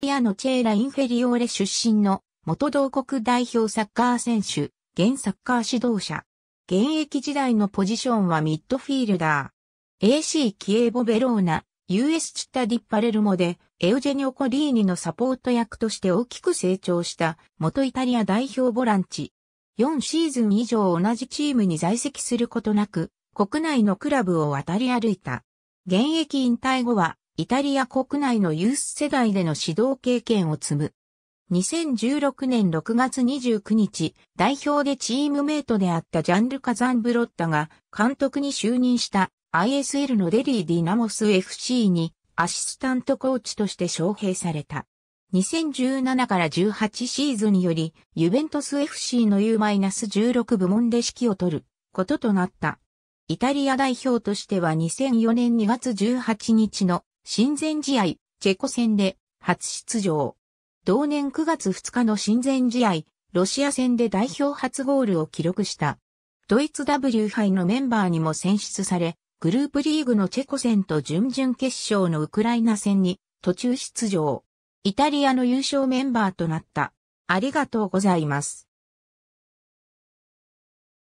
リアのチェーラ・インフェリオーレ出身の元同国代表サッカー選手、現サッカー指導者。現役時代のポジションはミッドフィールダー。AC キエボ・ベローナ、US チッタ・ディ・パレルモでエウジェニョ・コリーニのサポート役として大きく成長した元イタリア代表ボランチ。4シーズン以上同じチームに在籍することなく、国内のクラブを渡り歩いた。現役引退後は、イタリア国内のユース世代での指導経験を積む。2016年6月29日、代表でチームメイトであったジャンルカ・ザンブロッタが監督に就任した ISL のデリー・ディナモス FC にアシスタントコーチとして招聘された。2017から18シーズンよりユベントス FC の U-16 部門で指揮を執ることとなった。イタリア代表としては2004年2月18日の親善試合チェコ戦で初出場。同年9月2日の親善試合、ロシア戦で代表初ゴールを記録した。ドイツ W 杯のメンバーにも選出され、グループリーグのチェコ戦と準々決勝のウクライナ戦に途中出場。イタリアの優勝メンバーとなった。ありがとうございます。